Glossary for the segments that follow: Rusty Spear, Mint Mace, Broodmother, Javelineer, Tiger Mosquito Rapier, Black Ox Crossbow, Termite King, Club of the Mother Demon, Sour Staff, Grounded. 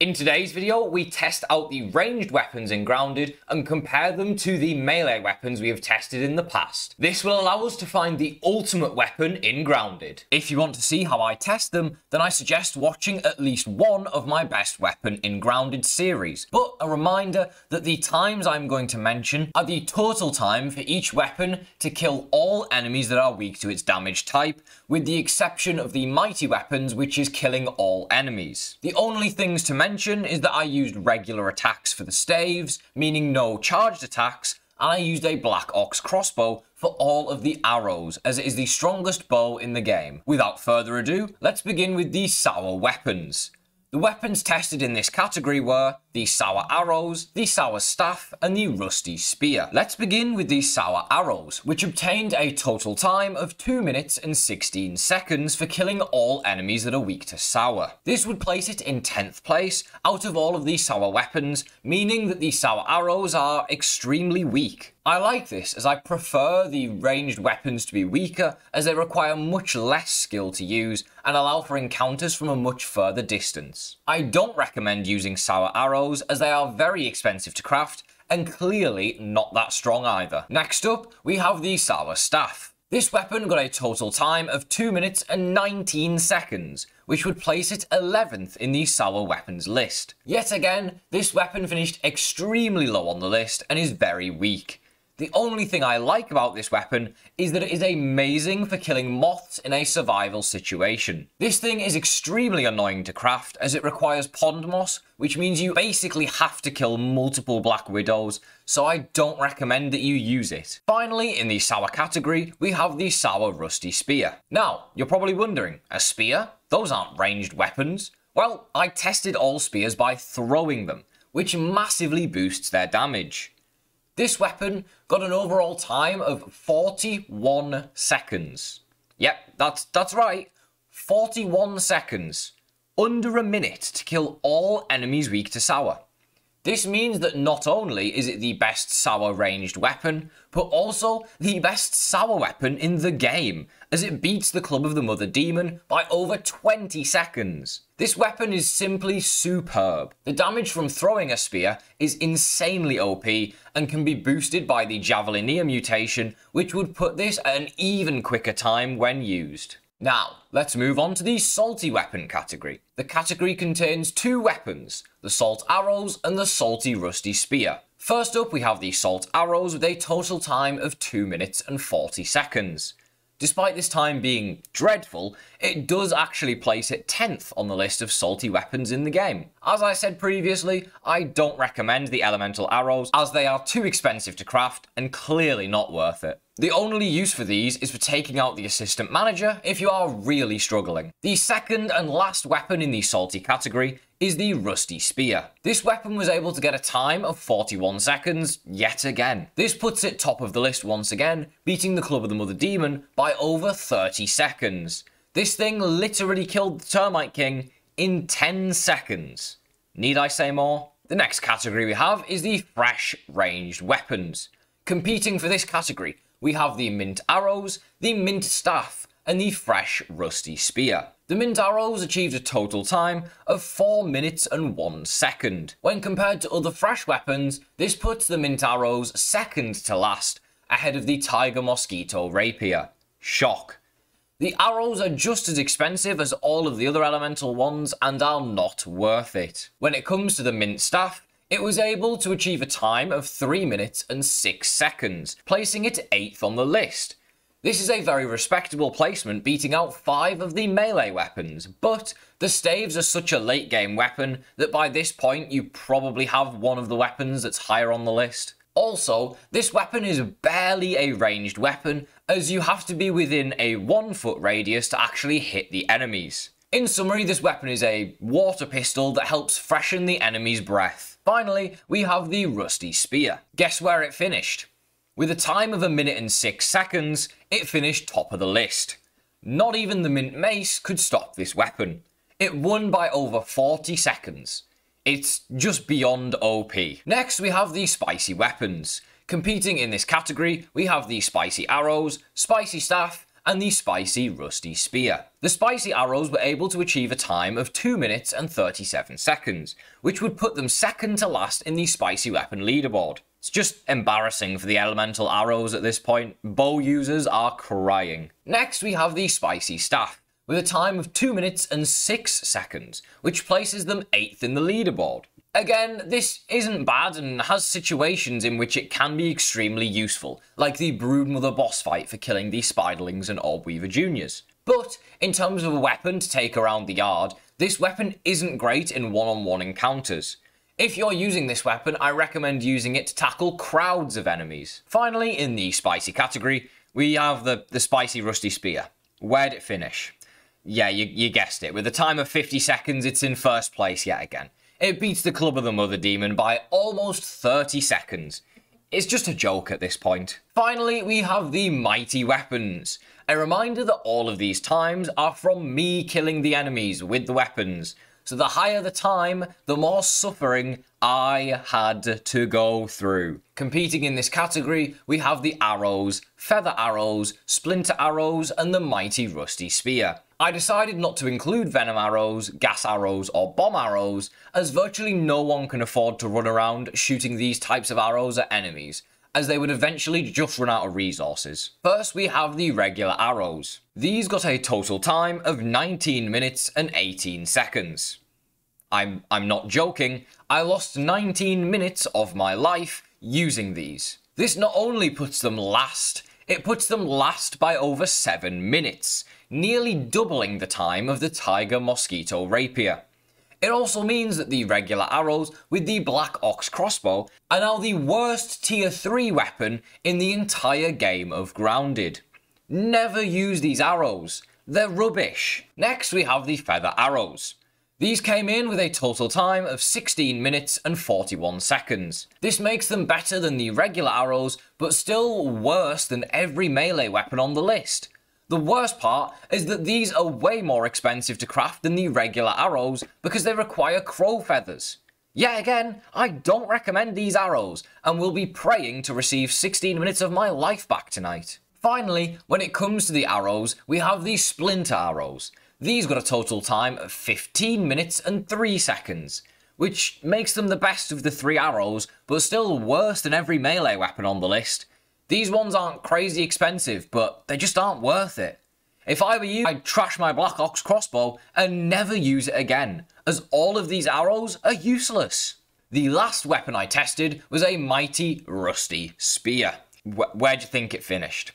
In today's video, we test out the ranged weapons in Grounded and compare them to the melee weapons we have tested in the past. This will allow us to find the ultimate weapon in Grounded. If you want to see how I test them, then I suggest watching at least one of my best weapon in Grounded series. But a reminder that the times I'm going to mention are the total time for each weapon to kill all enemies that are weak to its damage type, with the exception of the mighty weapons, which is killing all enemies. The only things to mention is that I used regular attacks for the staves, meaning no charged attacks, and I used a Black Ox Crossbow for all of the arrows, as it is the strongest bow in the game. Without further ado, let's begin with the sour weapons. The weapons tested in this category were the Sour Arrows, the Sour Staff, and the Rusty Spear. Let's begin with the Sour Arrows, which obtained a total time of 2 minutes and 16 seconds for killing all enemies that are weak to Sour. This would place it in 10th place out of all of the Sour weapons, meaning that the Sour Arrows are extremely weak. I like this, as I prefer the ranged weapons to be weaker, as they require much less skill to use and allow for encounters from a much further distance. I don't recommend using sour arrows, as they are very expensive to craft and clearly not that strong either. Next up, we have the Sour Staff. This weapon got a total time of 2 minutes and 19 seconds, which would place it 11th in the sour weapons list. Yet again, this weapon finished extremely low on the list and is very weak. The only thing I like about this weapon is that it is amazing for killing moths in a survival situation. This thing is extremely annoying to craft, as it requires pond moss, which means you basically have to kill multiple black widows, so I don't recommend that you use it. Finally, in the sour category, we have the Sour Rusty Spear. Now, you're probably wondering, a spear? Those aren't ranged weapons. Well, I tested all spears by throwing them, which massively boosts their damage. This weapon got an overall time of 41 seconds. Yep, that's right, 41 seconds. Under a minute to kill all enemies weak to sour. This means that not only is it the best sour ranged weapon, but also the best sour weapon in the game, as it beats the Club of the Mother Demon by over 20 seconds. This weapon is simply superb. The damage from throwing a spear is insanely OP and can be boosted by the Javelineer mutation, which would put this at an even quicker time when used. Now, let's move on to the salty weapon category. The category contains two weapons, the salt arrows and the salty rusty spear. First up, we have the salt arrows with a total time of 2 minutes and 40 seconds. Despite this time being dreadful, it does actually place it 10th on the list of salty weapons in the game. As I said previously, I don't recommend the elemental arrows, as they are too expensive to craft and clearly not worth it. The only use for these is for taking out the assistant manager if you are really struggling. The second and last weapon in the salty category is the Rusty Spear. This weapon was able to get a time of 41 seconds yet again. This puts it top of the list once again, beating the Club of the Mother Demon by over 30 seconds. This thing literally killed the Termite King in 10 seconds. Need I say more? The next category we have is the fresh ranged weapons. Competing for this category, we have the Mint Arrows, the Mint Staff, and the Fresh Rusty Spear. The Mint Arrows achieved a total time of 4 minutes and 1 second. When compared to other fresh weapons, this puts the Mint Arrows second to last, ahead of the Tiger Mosquito Rapier. Shock. The arrows are just as expensive as all of the other elemental ones and are not worth it. When it comes to the Mint Staff, it was able to achieve a time of 3 minutes and 6 seconds, placing it 8th on the list. This is a very respectable placement, beating out 5 of the melee weapons, but the staves are such a late game weapon that by this point you probably have one of the weapons that's higher on the list. Also, this weapon is barely a ranged weapon, as you have to be within a 1-foot radius to actually hit the enemies. In summary, this weapon is a water pistol that helps freshen the enemy's breath. Finally, we have the Rusty Spear. Guess where it finished? With a time of 1 minute and 6 seconds, it finished top of the list. Not even the Mint Mace could stop this weapon. It won by over 40 seconds. It's just beyond OP. Next, we have the spicy weapons. Competing in this category, we have the Spicy Arrows, Spicy Staff, and the spicy Rusty Spear. The spicy arrows were able to achieve a time of 2 minutes and 37 seconds, which would put them second to last in the spicy weapon leaderboard. It's just embarrassing for the elemental arrows at this point. Bow users are crying. Next, we have the spicy staff, with a time of 2 minutes and 6 seconds, which places them 8th in the leaderboard. Again, this isn't bad and has situations in which it can be extremely useful, like the Broodmother boss fight for killing the Spiderlings and Orbweaver Juniors. But, in terms of a weapon to take around the yard, this weapon isn't great in one-on-one encounters. If you're using this weapon, I recommend using it to tackle crowds of enemies. Finally, in the spicy category, we have the spicy Rusty Spear. Where'd it finish? Yeah, you guessed it. With a time of 50 seconds, it's in first place yet again. It beats the Club of the Mother Demon by almost 30 seconds. It's just a joke at this point. Finally, we have the mighty weapons. A reminder that all of these times are from me killing the enemies with the weapons. So the higher the time, the more suffering I had to go through. Competing in this category, we have the arrows, feather arrows, splinter arrows, and the mighty Rusty Spear. I decided not to include venom arrows, gas arrows, or bomb arrows, as virtually no one can afford to run around shooting these types of arrows at enemies, as they would eventually just run out of resources. First, we have the regular arrows. These got a total time of 19 minutes and 18 seconds. I'm not joking, I lost 19 minutes of my life using these. This not only puts them last, it puts them last by over 7 minutes, nearly doubling the time of the Tiger Mosquito Rapier. It also means that the regular arrows with the Black Ox Crossbow are now the worst tier 3 weapon in the entire game of Grounded. Never use these arrows, they're rubbish. Next we have the feather arrows. These came in with a total time of 16 minutes and 41 seconds. This makes them better than the regular arrows, but still worse than every melee weapon on the list. The worst part is that these are way more expensive to craft than the regular arrows because they require crow feathers. Yet again, I don't recommend these arrows and will be praying to receive 16 minutes of my life back tonight. Finally, when it comes to the arrows, we have the splinter arrows. These got a total time of 15 minutes and 3 seconds, which makes them the best of the 3 arrows, but still worse than every melee weapon on the list. These ones aren't crazy expensive, but they just aren't worth it. If I were you, I'd trash my Black Ox Crossbow and never use it again, as all of these arrows are useless. The last weapon I tested was a mighty Rusty Spear. Where do you think it finished?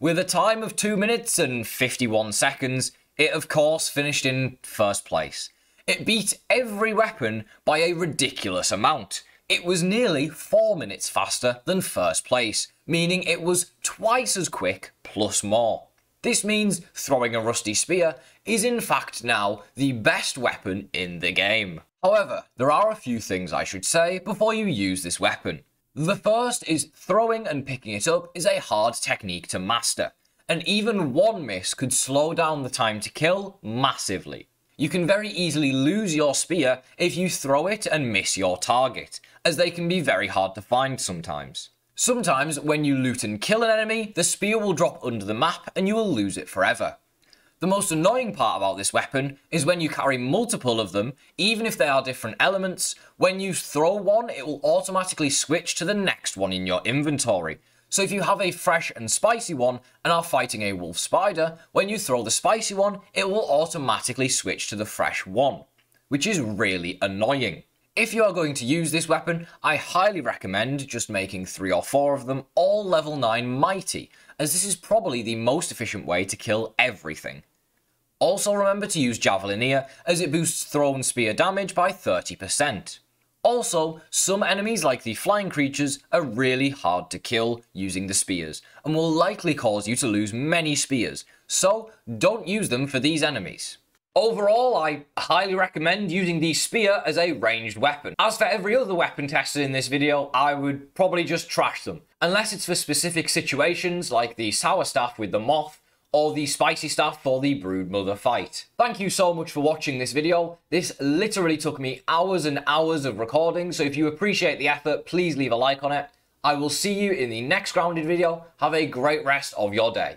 With a time of 2 minutes and 51 seconds, it of course finished in first place. It beat every weapon by a ridiculous amount. It was nearly 4 minutes faster than first place, meaning it was twice as quick plus more. This means throwing a Rusty Spear is in fact now the best weapon in the game. However, there are a few things I should say before you use this weapon. The first is throwing and picking it up is a hard technique to master, and even one miss could slow down the time to kill massively. You can very easily lose your spear if you throw it and miss your target, as they can be very hard to find sometimes. Sometimes when you loot and kill an enemy, the spear will drop under the map and you will lose it forever. The most annoying part about this weapon is when you carry multiple of them, even if they are different elements, when you throw one it will automatically switch to the next one in your inventory. So if you have a fresh and spicy one and are fighting a wolf spider, when you throw the spicy one, it will automatically switch to the fresh one, which is really annoying. If you are going to use this weapon, I highly recommend just making 3 or 4 of them all level 9 mighty, as this is probably the most efficient way to kill everything. Also remember to use Javelineer, as it boosts thrown spear damage by 30%. Also, some enemies like the flying creatures are really hard to kill using the spears, and will likely cause you to lose many spears, so don't use them for these enemies. Overall, I highly recommend using the spear as a ranged weapon. As for every other weapon tested in this video, I would probably just trash them, unless it's for specific situations like the Sour Staff with the moth, or the spicy staff for the Broodmother fight. Thank you so much for watching this video. This literally took me hours and hours of recording, so if you appreciate the effort, please leave a like on it. I will see you in the next Grounded video. Have a great rest of your day.